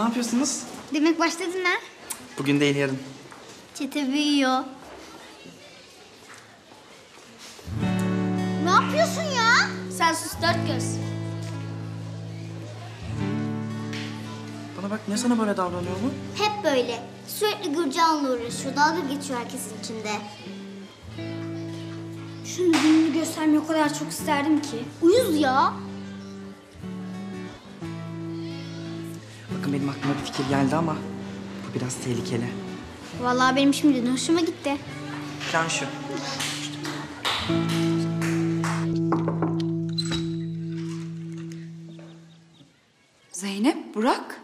Ne yapıyorsunuz? Demek başladın ha? Bugün değil, yarın. Çete büyüyor. Ne yapıyorsun ya? Sen sus dört göz. Bana bak, ne sana böyle davranıyor mu? Hep böyle. Sürekli Gürcan'la uğraşıyor. Dalga geçiyor herkesin içinde. Şunun gününü göstermeyi o kadar çok isterdim ki. Uyuz ya. Bakın benim aklıma bir fikir geldi ama bu biraz tehlikeli. Vallahi benim şimdiden hoşuma gitti. Plan şu. Zeynep, Burak.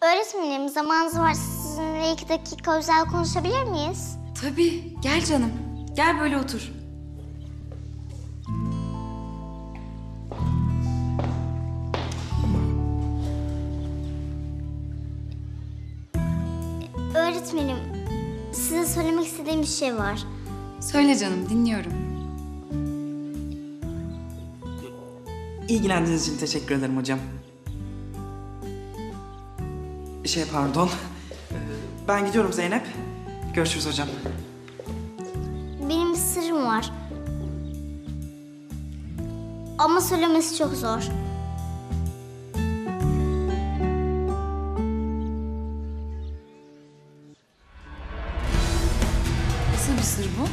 Öğretmenim, zamanınız var. Sizinle 2 dakika özel konuşabilir miyiz? Tabii. Gel canım. Gel böyle otur. Öğretmenim, size söylemek istediğim bir şey var. Söyle canım, dinliyorum. İlgilendiğiniz için teşekkür ederim hocam. Pardon. Ben gidiyorum Zeynep. Görüşürüz hocam. Benim bir sırrım var. Ama söylemesi çok zor. Nasıl bir sır bu?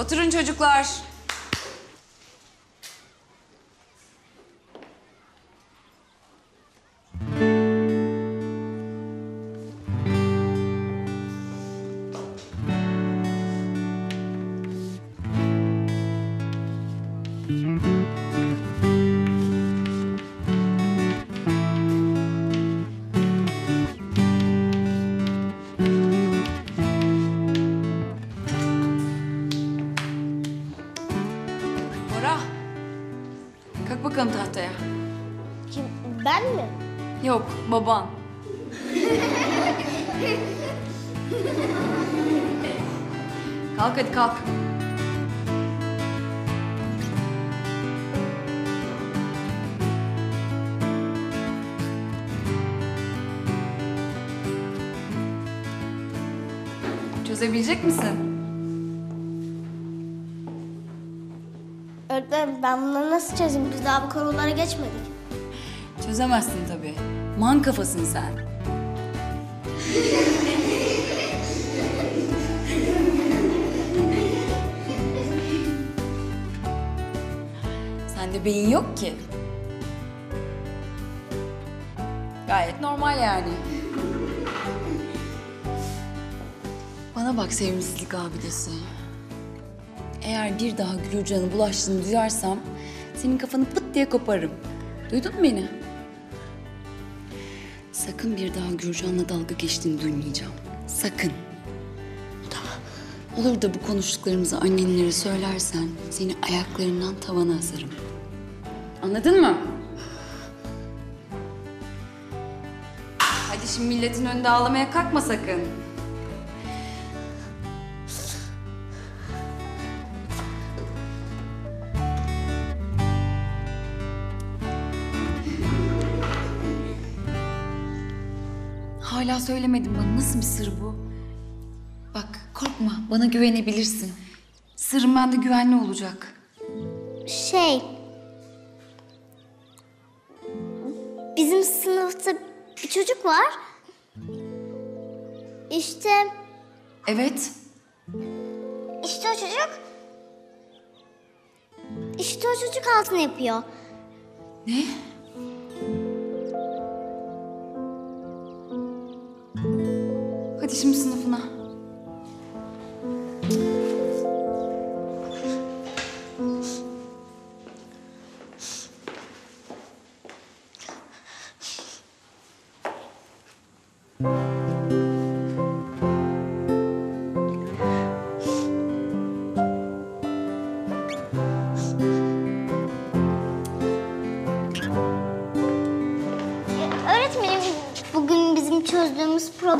Oturun çocuklar. Tahtaya. Kim? Ben mi? Yok, baban. Kalk hadi kalk. Çözebilecek misin? Ben bunları nasıl çözeyim? Biz daha bu konulara geçmedik. Çözemezsin tabii. Man kafasın sen. Sende beyin yok ki. Gayet normal yani. Bana bak sevimsizlik abidesi. Eğer bir daha Gürcan'ın bulaştığını duyarsam senin kafanı pıt diye koparım. Duydun mu beni? Sakın bir daha Gürcan'la dalga geçtiğini duymayacağım. Sakın. Tamam. Olur da bu konuştuklarımızı annenlere söylersen seni ayaklarından tavana asarım. Anladın mı? Hadi şimdi milletin önünde ağlamaya kalkma sakın. Hala söylemedin bana. Nasıl bir sır bu? Bak korkma. Bana güvenebilirsin. Sırrım bende güvenli olacak. Bizim sınıfta bir çocuk var. Evet. İşte o çocuk altına yapıyor. Ne? Şimdi sınıfına.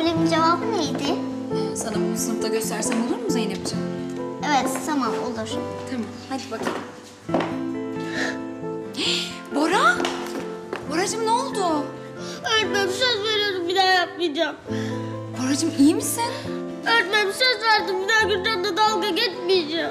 Problemin cevabı neydi? Sana bunu sınıfta göstersem olur mu Zeynep'ciğim? Evet, tamam olur. Tamam, hadi bakalım. Bora! Boracığım ne oldu? Öğretmenim söz veriyordum, bir daha yapmayacağım. Boracığım iyi misin? Öğretmenim söz verdim, bir daha Gürcan'la dalga geçmeyeceğim.